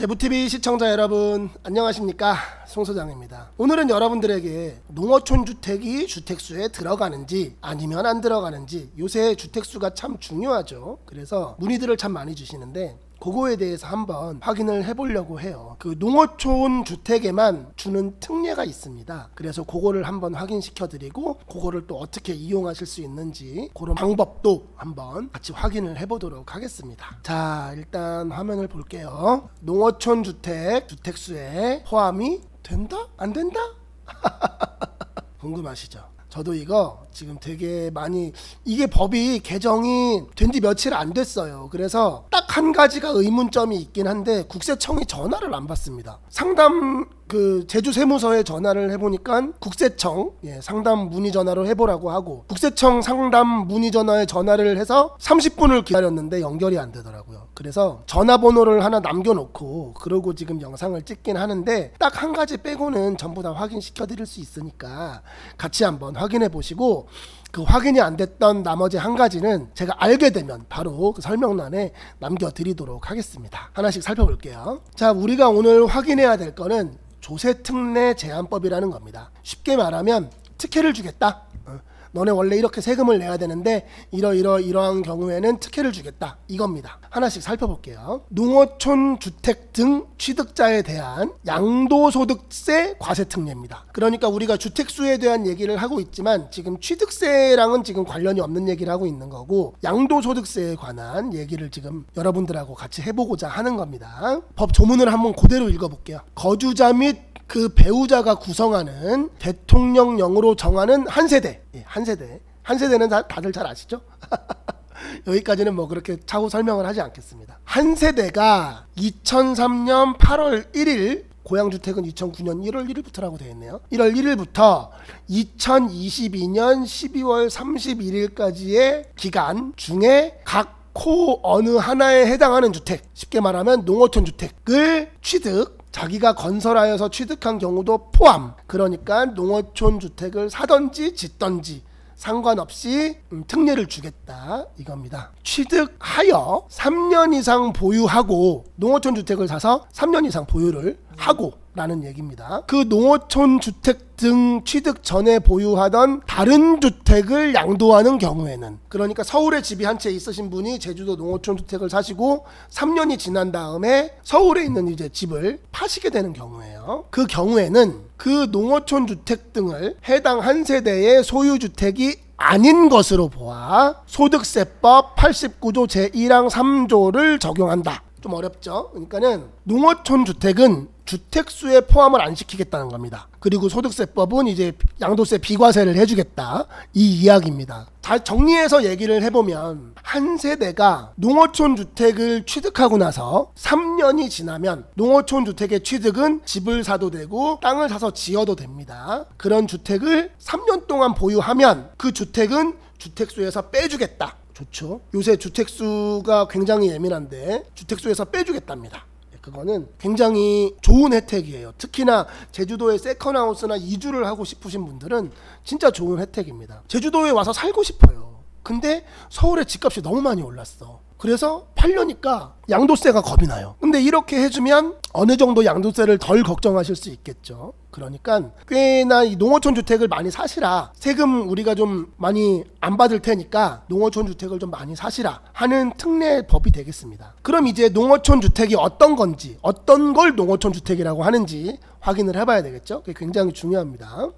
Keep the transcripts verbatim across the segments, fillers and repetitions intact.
제부티비 시청자 여러분 안녕하십니까, 송 소장입니다. 오늘은 여러분들에게 농어촌 주택이 주택수에 들어가는지 아니면 안 들어가는지, 요새 주택수가 참 중요하죠. 그래서 문의들을 참 많이 주시는데 그거에 대해서 한번 확인을 해보려고 해요. 그 농어촌 주택에만 주는 특례가 있습니다. 그래서 그거를 한번 확인시켜 드리고, 그거를 또 어떻게 이용하실 수 있는지 그런 방법도 한번 같이 확인을 해보도록 하겠습니다. 자, 일단 화면을 볼게요. 농어촌 주택 주택수에 포함이 된다? 안 된다? 궁금하시죠? 저도 이거 지금 되게 많이, 이게 법이 개정이 된 지 며칠 안 됐어요. 그래서 딱 한 가지가 의문점이 있긴 한데, 국세청이 전화를 안 받습니다. 상담 그 제주 세무서에 전화를 해보니까 국세청 예, 상담 문의 전화로 해보라고 하고, 국세청 상담 문의 전화에 전화를 해서 삼십 분을 기다렸는데 연결이 안 되더라고요. 그래서 전화번호를 하나 남겨놓고 그러고 지금 영상을 찍긴 하는데, 딱 한 가지 빼고는 전부 다 확인시켜 드릴 수 있으니까 같이 한번 확인해 보시고, 그 확인이 안 됐던 나머지 한 가지는 제가 알게 되면 바로 그 설명란에 남겨드리도록 하겠습니다. 하나씩 살펴볼게요. 자, 우리가 오늘 확인해야 될 거는 조세특례 제한법이라는 겁니다. 쉽게 말하면 특혜를 주겠다. 너네 원래 이렇게 세금을 내야 되는데 이러이러 이러한 경우에는 특혜를 주겠다, 이겁니다. 하나씩 살펴볼게요. 농어촌 주택 등 취득자에 대한 양도소득세 과세특례입니다. 그러니까 우리가 주택수에 대한 얘기를 하고 있지만 지금 취득세랑은 지금 관련이 없는 얘기를 하고 있는 거고, 양도소득세에 관한 얘기를 지금 여러분들하고 같이 해보고자 하는 겁니다. 법 조문을 한번 그대로 읽어볼게요. 거주자 및 그 배우자가 구성하는 대통령령으로 정하는 한 세대, 예, 한 세대, 한 세대는 다, 다들 잘 아시죠? 여기까지는 뭐 그렇게 차후 설명을 하지 않겠습니다. 한 세대가 이천삼 년 팔 월 일 일, 고양주택은 이천구 년 일 월 일 일부터라고 되어 있네요. 일 월 일 일부터 이천이십이 년 십이 월 삼십일 일까지의 기간 중에 각 코 어느 하나에 해당하는 주택, 쉽게 말하면 농어촌 주택을 취득, 자기가 건설하여서 취득한 경우도 포함. 그러니까 농어촌 주택을 사든지 짓든지 상관없이 음, 특례를 주겠다, 이겁니다. 취득하여 삼 년 이상 보유하고, 농어촌 주택을 사서 삼 년 이상 보유를 하고 라는 얘기입니다. 그 농어촌 주택 등 취득 전에 보유하던 다른 주택을 양도하는 경우에는, 그러니까 서울에 집이 한 채 있으신 분이 제주도 농어촌 주택을 사시고 삼 년이 지난 다음에 서울에 있는 이제 집을 파시게 되는 경우예요. 그 경우에는 그 농어촌 주택 등을 해당 한 세대의 소유주택이 아닌 것으로 보아 소득세법 팔십구 조 제 일 항 삼 조를 적용한다. 좀 어렵죠? 그러니까는 농어촌 주택은 주택수에 포함을 안 시키겠다는 겁니다. 그리고 소득세법은 이제 양도세 비과세를 해주겠다, 이 이야기입니다. 잘 정리해서 얘기를 해보면, 한 세대가 농어촌 주택을 취득하고 나서 삼 년이 지나면 농어촌 주택의 취득은 집을 사도 되고 땅을 사서 지어도 됩니다. 그런 주택을 삼 년 동안 보유하면 그 주택은 주택수에서 빼주겠다. 좋죠? 요새 주택수가 굉장히 예민한데 주택수에서 빼주겠답니다. 그거는 굉장히 좋은 혜택이에요. 특히나 제주도에 세컨하우스나 이주를 하고 싶으신 분들은 진짜 좋은 혜택입니다. 제주도에 와서 살고 싶어요. 근데 서울의 집값이 너무 많이 올랐어. 그래서 팔려니까 양도세가 겁이 나요. 근데 이렇게 해주면 어느 정도 양도세를 덜 걱정하실 수 있겠죠. 그러니까 꽤나 이 농어촌 주택을 많이 사시라, 세금 우리가 좀 많이 안 받을 테니까 농어촌 주택을 좀 많이 사시라 하는 특례법이 되겠습니다. 그럼 이제 농어촌 주택이 어떤 건지, 어떤 걸 농어촌 주택이라고 하는지 확인을 해봐야 되겠죠. 그게 굉장히 중요합니다.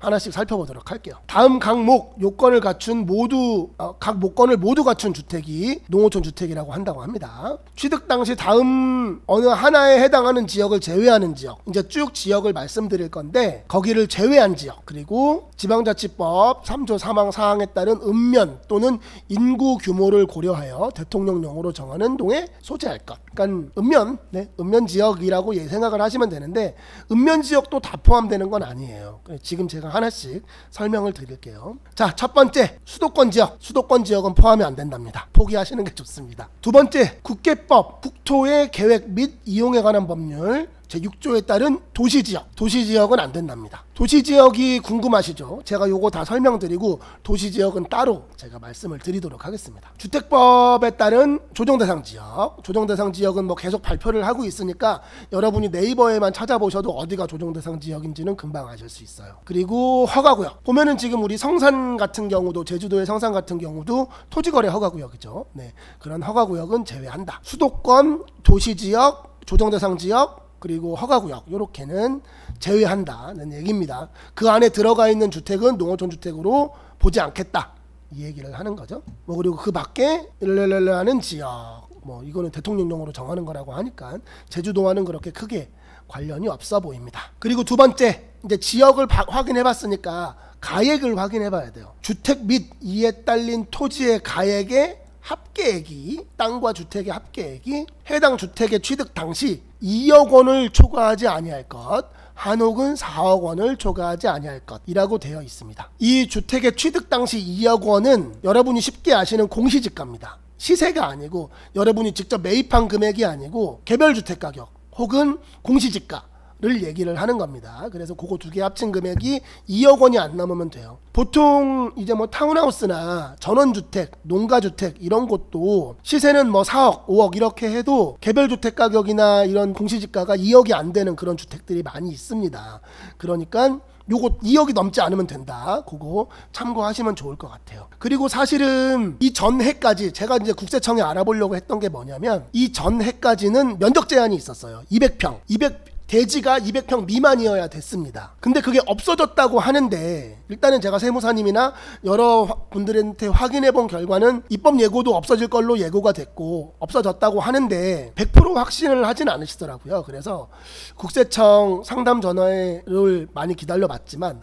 하나씩 살펴보도록 할게요. 다음 각목 요건을 갖춘 모두 어, 각 목건을 모두 갖춘 주택이 농어촌 주택이라고 한다고 합니다. 취득 당시 다음 어느 하나에 해당하는 지역을 제외하는 지역, 이제 쭉 지역을 말씀드릴 건데 거기를 제외한 지역, 그리고 지방자치법 삼 조 삼 항 사 항에 따른 읍면 또는 인구 규모를 고려하여 대통령령으로 정하는 동에 소재할 것. 그러니까 읍면, 네, 읍면 지역이라고 예, 생각을 하시면 되는데 읍면 지역도 다 포함되는 건 아니에요. 지금 제가 하나씩 설명을 드릴게요. 자, 첫 번째, 수도권 지역. 수도권 지역은 포함이 안 된답니다. 포기하시는 게 좋습니다. 두 번째, 국계법, 국토의 계획 및 이용에 관한 법률 제육 조에 따른 도시지역, 도시지역은 안 된답니다. 도시지역이 궁금하시죠? 제가 요거 다 설명드리고 도시지역은 따로 제가 말씀을 드리도록 하겠습니다. 주택법에 따른 조정대상지역, 조정대상지역은 뭐 계속 발표를 하고 있으니까 여러분이 네이버에만 찾아보셔도 어디가 조정대상지역인지는 금방 아실 수 있어요. 그리고 허가구역, 보면은 지금 우리 성산 같은 경우도, 제주도의 성산 같은 경우도 토지거래 허가구역이죠. 네, 그런 허가구역은 제외한다. 수도권, 도시지역, 조정대상지역, 그리고 허가구역 요렇게는 제외한다는 얘기입니다. 그 안에 들어가 있는 주택은 농어촌 주택으로 보지 않겠다, 이 얘기를 하는 거죠. 뭐 그리고 그 밖에 랄랄랄라 하는 지역, 뭐 이거는 대통령령으로 정하는 거라고 하니까 제주도와는 그렇게 크게 관련이 없어 보입니다. 그리고 두 번째, 이제 지역을 확인해 봤으니까 가액을 확인해 봐야 돼요. 주택 및 이에 딸린 토지의 가액의 합계액이, 땅과 주택의 합계액이 해당 주택의 취득 당시 이억 원을 초과하지 아니할 것, 한옥은 사억 원을 초과하지 아니할 것이라고 되어 있습니다. 이 주택의 취득 당시 이억 원은 여러분이 쉽게 아시는 공시지가입니다. 시세가 아니고, 여러분이 직접 매입한 금액이 아니고 개별 주택 가격 혹은 공시지가 를 얘기를 하는 겁니다. 그래서 그거 두 개 합친 금액이 이억 원이 안 넘으면 돼요. 보통 이제 뭐 타운하우스나 전원주택, 농가주택 이런 곳도 시세는 뭐 사억, 오억 이렇게 해도 개별주택 가격이나 이런 공시지가가 이억이 안 되는 그런 주택들이 많이 있습니다. 그러니까 요거 이억이 넘지 않으면 된다, 그거 참고하시면 좋을 것 같아요. 그리고 사실은 이 전해까지 제가 이제 국세청에 알아보려고 했던 게 뭐냐면, 이 전해까지는 면적 제한이 있었어요. 이백 평, 이백 대지가 이백 평 미만이어야 됐습니다. 근데 그게 없어졌다고 하는데, 일단은 제가 세무사님이나 여러 분들한테 확인해 본 결과는 입법 예고도 없어질 걸로 예고가 됐고 없어졌다고 하는데 백 퍼센트 확신을 하진 않으시더라고요. 그래서 국세청 상담 전화를 많이 기다려 봤지만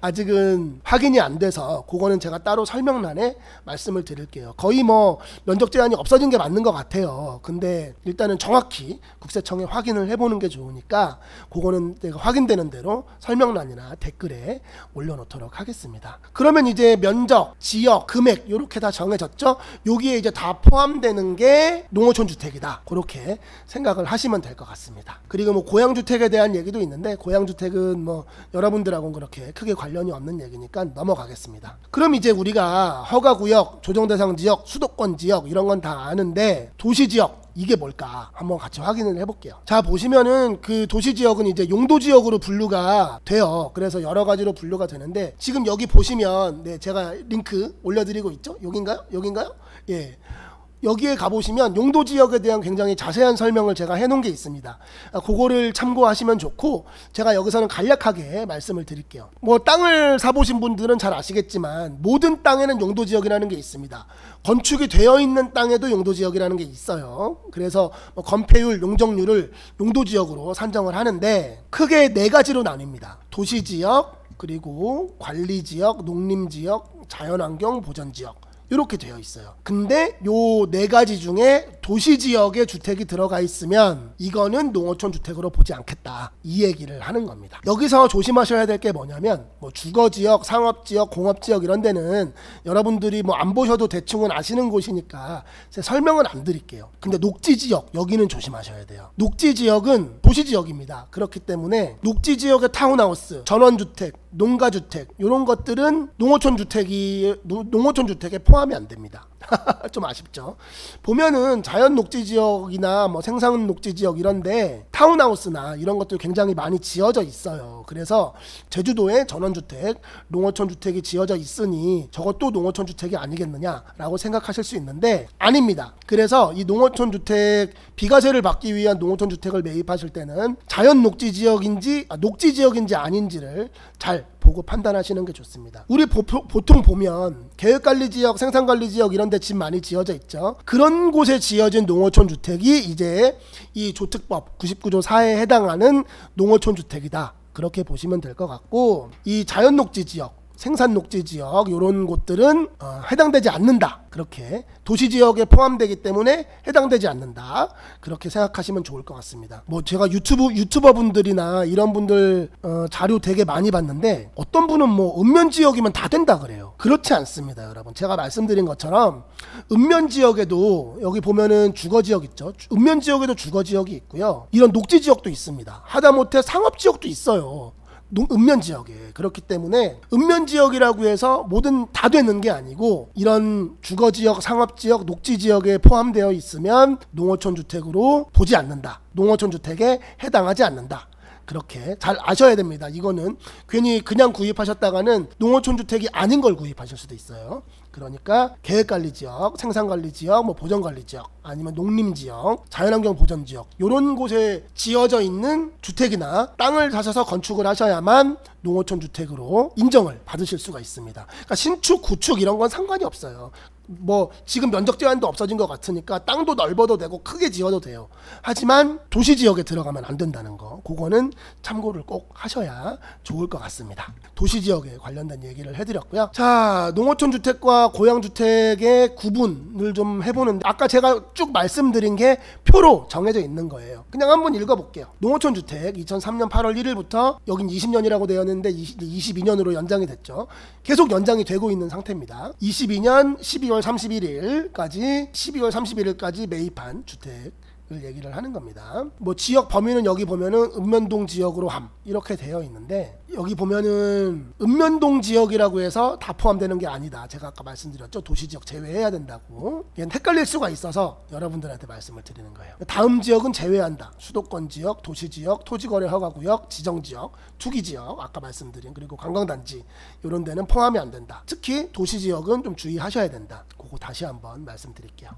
아직은 확인이 안 돼서 그거는 제가 따로 설명란에 말씀을 드릴게요. 거의 뭐 면적 제한이 없어진 게 맞는 것 같아요. 근데 일단은 정확히 국세청에 확인을 해보는 게 좋으니까 그거는 내가 확인되는 대로 설명란이나 댓글에 올려놓도록 하겠습니다. 그러면 이제 면적, 지역, 금액 이렇게 다 정해졌죠? 여기에 이제 다 포함되는 게 농어촌 주택이다, 그렇게 생각을 하시면 될 것 같습니다. 그리고 뭐 고양주택에 대한 얘기도 있는데, 고양주택은 뭐 여러분들하고는 그렇게 크게 관련이 없는 얘기니까 넘어가겠습니다. 그럼 이제 우리가 허가구역, 조정대상지역, 수도권지역 이런 건 다 아는데 도시지역, 이게 뭘까 한번 같이 확인을 해볼게요. 자, 보시면은 그 도시지역은 이제 용도지역으로 분류가 돼요. 그래서 여러 가지로 분류가 되는데, 지금 여기 보시면, 네, 제가 링크 올려드리고 있죠. 여긴가요? 여긴가요? 예, 여기에 가보시면 용도지역에 대한 굉장히 자세한 설명을 제가 해놓은 게 있습니다. 그거를 참고하시면 좋고, 제가 여기서는 간략하게 말씀을 드릴게요. 뭐 땅을 사보신 분들은 잘 아시겠지만 모든 땅에는 용도지역이라는 게 있습니다. 건축이 되어 있는 땅에도 용도지역이라는 게 있어요. 그래서 뭐 건폐율, 용적률을 용도지역으로 산정을 하는데 크게 네 가지로 나뉩니다. 도시지역, 그리고 관리지역, 농림지역, 자연환경보전지역 이렇게 되어 있어요. 근데 요 네 가지 중에 도시지역에 주택이 들어가 있으면 이거는 농어촌 주택으로 보지 않겠다, 이 얘기를 하는 겁니다. 여기서 조심하셔야 될 게 뭐냐면, 뭐 주거지역, 상업지역, 공업지역 이런 데는 여러분들이 뭐 안 보셔도 대충은 아시는 곳이니까 설명은 안 드릴게요. 근데 녹지지역, 여기는 조심하셔야 돼요. 녹지지역은 도시지역입니다. 그렇기 때문에 녹지지역의 타운하우스, 전원주택, 농가주택 이런 것들은 농어촌 주택이 농어촌 주택에 포함이 안 됩니다. 좀 아쉽죠. 보면은 자연 녹지 지역이나 뭐 생산 녹지 지역 이런데 타운하우스나 이런 것들 굉장히 많이 지어져 있어요. 그래서 제주도에 전원주택, 농어촌 주택이 지어져 있으니 저것도 농어촌 주택이 아니겠느냐라고 생각하실 수 있는데 아닙니다. 그래서 이 농어촌 주택, 비과세를 받기 위한 농어촌 주택을 매입하실 때는 자연 녹지 지역인지 아, 녹지 지역인지 아닌지를 잘 보고 판단하시는 게 좋습니다. 우리 보통 보면 계획관리지역, 생산관리지역 이런 데 집 많이 지어져 있죠. 그런 곳에 지어진 농어촌 주택이 이제 이 조특법 구십구 조 사에 해당하는 농어촌 주택이다, 그렇게 보시면 될 것 같고, 이 자연녹지지역, 생산 녹지 지역 이런 곳들은 어, 해당되지 않는다. 그렇게 도시 지역에 포함되기 때문에 해당되지 않는다. 그렇게 생각하시면 좋을 것 같습니다. 뭐 제가 유튜브 유튜버 분들이나 이런 분들 어, 자료 되게 많이 봤는데 어떤 분은 뭐 읍면 지역이면 다 된다 그래요. 그렇지 않습니다, 여러분. 제가 말씀드린 것처럼 읍면 지역에도 여기 보면은 주거 지역 있죠. 읍면 지역에도 주거 지역이 있고요. 이런 녹지 지역도 있습니다. 하다못해 상업 지역도 있어요. 읍면 지역에. 그렇기 때문에 읍면 지역이라고 해서 뭐든 다 되는 게 아니고 이런 주거 지역, 상업 지역, 녹지 지역에 포함되어 있으면 농어촌 주택으로 보지 않는다. 농어촌 주택에 해당하지 않는다. 그렇게 잘 아셔야 됩니다. 이거는 괜히 그냥 구입하셨다가는 농어촌 주택이 아닌 걸 구입하실 수도 있어요. 그러니까 계획관리지역, 생산관리지역, 뭐 보전관리지역, 아니면 농림지역, 자연환경보전지역 이런 곳에 지어져 있는 주택이나 땅을 사셔서 건축을 하셔야만 농어촌 주택으로 인정을 받으실 수가 있습니다. 그러니까 신축, 구축 이런 건 상관이 없어요. 뭐 지금 면적 제한도 없어진 것 같으니까 땅도 넓어도 되고 크게 지어도 돼요. 하지만 도시 지역에 들어가면 안 된다는 거, 그거는 참고를 꼭 하셔야 좋을 것 같습니다. 도시 지역에 관련된 얘기를 해드렸고요. 자, 농어촌 주택과 고양 주택의 구분을 좀 해보는데 아까 제가 쭉 말씀드린 게 표로 정해져 있는 거예요. 그냥 한번 읽어볼게요. 농어촌 주택 이천삼 년 팔 월 일 일부터 여긴 이십 년이라고 되어 있는데 이십이 년으로 연장이 됐죠. 계속 연장이 되고 있는 상태입니다. 이십이 년 십이 월 삼십일 일까지 십이 월 삼십일 일까지 매입한 주택 얘기를 하는 겁니다. 뭐 지역 범위는 여기 보면은 읍면동 지역으로 함 이렇게 되어 있는데 여기 보면은 읍면동 지역이라고 해서 다 포함되는 게 아니다. 제가 아까 말씀드렸죠. 도시지역 제외해야 된다고. 얘는 헷갈릴 수가 있어서 여러분들한테 말씀을 드리는 거예요. 다음 지역은 제외한다. 수도권 지역, 도시지역, 토지거래허가구역, 지정지역, 투기지역 아까 말씀드린 그리고 관광단지 이런 데는 포함이 안 된다. 특히 도시지역은 좀 주의하셔야 된다. 그거 다시 한번 말씀드릴게요.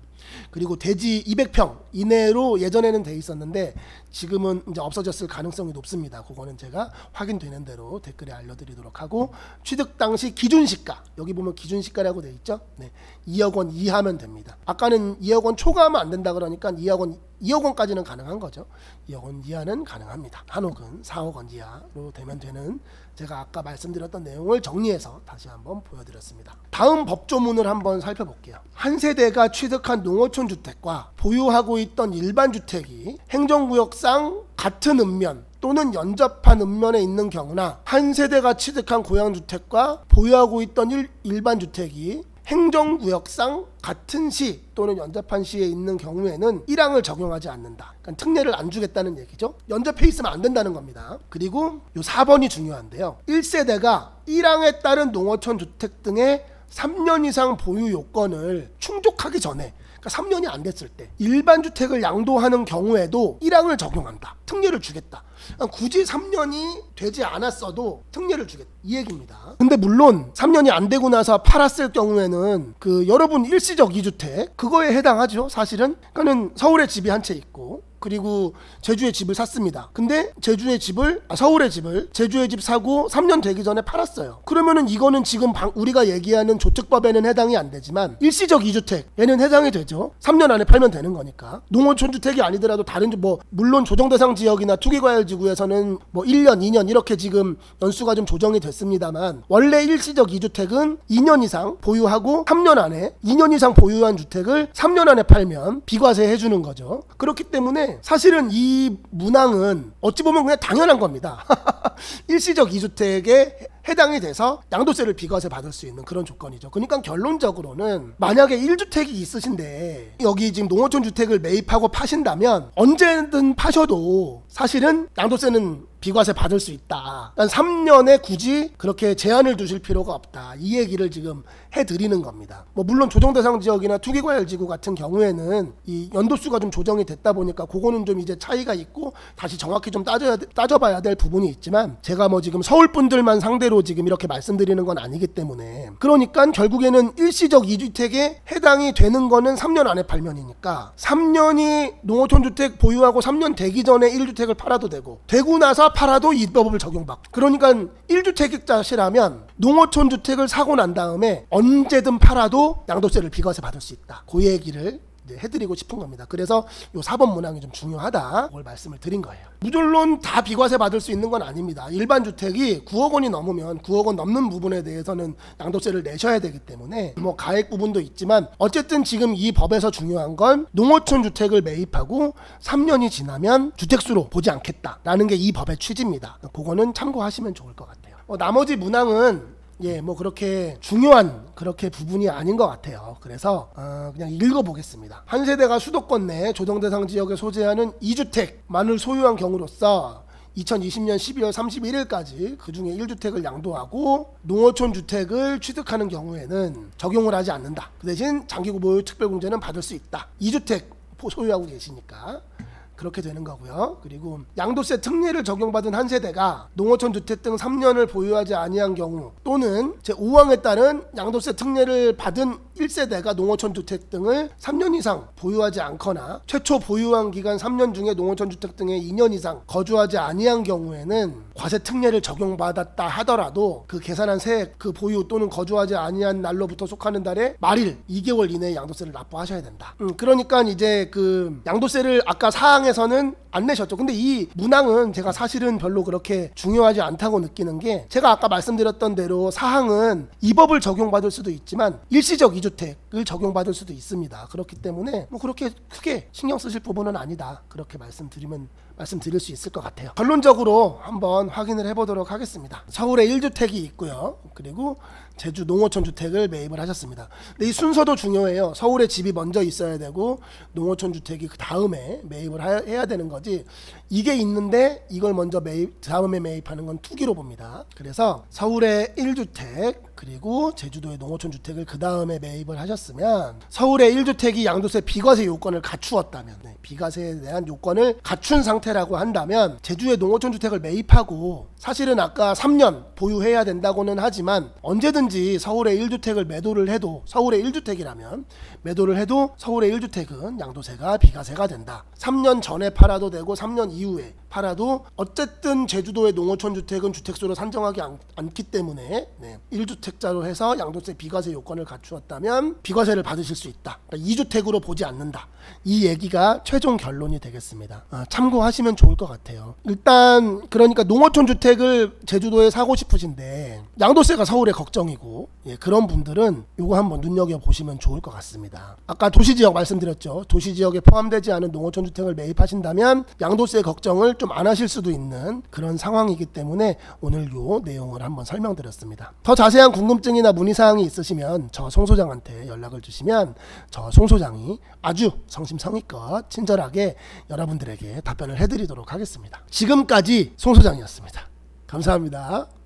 그리고 대지 이백 평 이내로 예전에는 돼 있었는데 지금은 이제 없어졌을 가능성이 높습니다. 그거는 제가 확인되는 대로 댓글에 알려드리도록 하고 취득 당시 기준시가 여기 보면 기준시가라고 돼 있죠. 네, 이억 원 이하면 됩니다. 아까는 이억 원 초과하면 안 된다 그러니까 이억 원 이억 원까지는 가능한 거죠. 이억 원 이하는 가능합니다. 한옥은 사억 원 이하로 되면 되는 제가 아까 말씀드렸던 내용을 정리해서 다시 한번 보여드렸습니다. 다음 법조문을 한번 살펴볼게요. 한 세대가 취득한 농어촌 주택과 보유하고 있던 일반 주택이 행정구역상 같은 읍면 또는 연접한 읍면에 있는 경우나 한 세대가 취득한 고양주택과 보유하고 있던 일, 일반 주택이 행정구역상 같은 시 또는 연접한 시에 있는 경우에는 일 항을 적용하지 않는다. 그러니까 특례를 안 주겠다는 얘기죠. 연접해 있으면 안 된다는 겁니다. 그리고 요 사 번이 중요한데요. 일 세대가 일 항에 따른 농어촌 주택 등의 삼 년 이상 보유 요건을 충족하기 전에 그러니까 삼 년이 안 됐을 때 일반 주택을 양도하는 경우에도 일 항을 적용한다. 특례를 주겠다. 그러니까 굳이 삼 년이 되지 않았어도 특례를 주겠다. 이 얘기입니다. 근데 물론 삼 년이 안 되고 나서 팔았을 경우에는 그 여러분 일시적 이 주택 그거에 해당하죠. 사실은. 그러니까는 서울에 집이 한 채 있고 그리고 제주에 집을 샀습니다. 근데 제주에 집을 아, 서울에 집을 제주에 집 사고 삼 년 되기 전에 팔았어요. 그러면은 이거는 지금 방, 우리가 얘기하는 조특법에는 해당이 안 되지만 일시적 이 주택 얘는 해당이 되죠. 삼 년 안에 팔면 되는 거니까. 농어촌 주택이 아니더라도 다른 뭐 물론 조정 대상 지역이나 투기과열 지구에서는 뭐 일 년, 이 년 이렇게 지금 연수가 좀 조정이 됐습니다만 원래 일시적 이 주택은 이 년 이상 보유하고 삼 년 안에 이 년 이상 보유한 주택을 삼 년 안에 팔면 비과세 해주는 거죠. 그렇기 때문에 사실은 이 문항은 어찌 보면 그냥 당연한 겁니다. 일시적 이 주택에 해당이 돼서 양도세를 비과세 받을 수 있는 그런 조건이죠. 그러니까 결론적으로는 만약에 일 주택이 있으신데 여기 지금 농어촌 주택을 매입하고 파신다면 언제든 파셔도 사실은 양도세는 비과세 받을 수 있다. 그러니까 삼 년에 굳이 그렇게 제한을 두실 필요가 없다. 이 얘기를 지금 해드리는 겁니다. 뭐 물론 조정대상 지역이나 투기과열지구 같은 경우에는 이 연도수가 좀 조정이 됐다 보니까 그거는 좀 이제 차이가 있고 다시 정확히 좀 따져야, 따져봐야 될 부분이 있지만 제가 뭐 지금 서울 분들만 상대로 지금 이렇게 말씀드리는 건 아니기 때문에 그러니까 결국에는 일시적 이 주택에 해당이 되는 거는 삼 년 안에 팔면이니까 삼 년이 농어촌 주택 보유하고 삼 년 되기 전에 일 주택을 팔아도 되고 되고 나서 팔아도 이 법을 적용받고 그러니까 일 주택자시라면 농어촌 주택을 사고 난 다음에 언제든 팔아도 양도세를 비과세 받을 수 있다. 그 얘기를 이제 해드리고 싶은 겁니다. 그래서 요 사 번 문항이 좀 중요하다, 그걸 말씀을 드린 거예요. 물론 다 비과세 받을 수 있는 건 아닙니다. 일반 주택이 구억 원이 넘으면 구억 원 넘는 부분에 대해서는 양도세를 내셔야 되기 때문에 뭐 가액 부분도 있지만 어쨌든 지금 이 법에서 중요한 건 농어촌 주택을 매입하고 삼 년이 지나면 주택수로 보지 않겠다라는 게 이 법의 취지입니다. 그거는 참고하시면 좋을 것 같아요. 어, 나머지 문항은 예, 뭐 그렇게 중요한 그렇게 부분이 아닌 것 같아요. 그래서 어, 그냥 읽어보겠습니다. 한 세대가 수도권 내 조정대상 지역에 소재하는 이 주택만을 소유한 경우로서 이천이십 년 십이 월 삼십일 일까지 그중에 일 주택을 양도하고 농어촌 주택을 취득하는 경우에는 적용을 하지 않는다. 그 대신 장기구보유 특별공제는 받을 수 있다. 이 주택 소유하고 계시니까 그렇게 되는 거고요. 그리고 양도세 특례를 적용받은 한 세대가 농어촌 주택 등 삼 년을 보유하지 아니한 경우 또는 제오 항에 따른 양도세 특례를 받은 일 세대가 농어촌 주택 등을 삼 년 이상 보유하지 않거나 최초 보유한 기간 삼 년 중에 농어촌 주택 등에 이 년 이상 거주하지 아니한 경우에는 과세 특례를 적용받았다 하더라도 그 계산한 세액, 그 보유 또는 거주하지 아니한 날로부터 속하는 달에 말일 이 개월 이내에 양도세를 납부하셔야 된다. 음, 그러니까 이제 그 양도세를 아까 사 항에서는 안 내셨죠. 근데 이 문항은 제가 사실은 별로 그렇게 중요하지 않다고 느끼는 게, 제가 아까 말씀드렸던 대로 사 항은 이 법을 적용받을 수도 있지만 일시적 이 주택을 적용받을 수도 있습니다. 그렇기 때문에 뭐 그렇게 크게 신경 쓰실 부분은 아니다, 그렇게 말씀드리면 말씀드릴 수 있을 것 같아요. 결론적으로 한번 확인을 해보도록 하겠습니다. 서울에 일 주택이 있고요. 그리고 제주 농어촌 주택을 매입을 하셨습니다. 근데 이 순서도 중요해요. 서울에 집이 먼저 있어야 되고 농어촌 주택이 그 다음에 매입을 하, 해야 되는 거지, 이게 있는데 이걸 먼저 매입, 다음에 매입하는 건 투기로 봅니다. 그래서 서울에 일 주택 그리고 제주도의 농어촌 주택을 그 다음에 매입을 하셨으면, 서울에 일 주택이 양도세 비과세 요건을 갖추었다면, 네, 비과세에 대한 요건을 갖춘 상태라고 한다면, 제주의 농어촌 주택을 매입하고 사실은 아까 삼 년 보유해야 된다고는 하지만 언제든지 서울에 일 주택을 매도를 해도, 서울에 일 주택이라면 매도를 해도 서울에 일 주택은 양도세가 비과세가 된다. 삼 년 전에 팔아도 되고 삼 년 이후에 팔아도 어쨌든 제주도의 농어촌 주택은 주택수로 산정하기 않, 않기 때문에 네, 일 주택자로 해서 양도세 비과세 요건을 갖추었다면 비과세를 받으실 수 있다. 그러니까 이 주택으로 보지 않는다. 이 얘기가 최종 결론이 되겠습니다. 아, 참고하시면 좋을 것 같아요. 일단 그러니까 농어촌 주택을 제주도에 사고 싶으신데 양도세가 서울에 걱정이고, 예, 그런 분들은 이거 한번 눈여겨보시면 좋을 것 같습니다. 아까 도시지역 말씀드렸죠. 도시지역에 포함되지 않은 농어촌 주택을 매입하신다면 양도세 걱정을 좀 안 하실 수도 있는 그런 상황이기 때문에 오늘 요 내용을 한번 설명드렸습니다. 더 자세한 궁금증이나 문의사항이 있으시면 저 송 소장한테 연락을 주시면 저 송 소장이 아주 성심성의껏 친절하게 여러분들에게 답변을 해드리도록 하겠습니다. 지금까지 송 소장이었습니다. 감사합니다.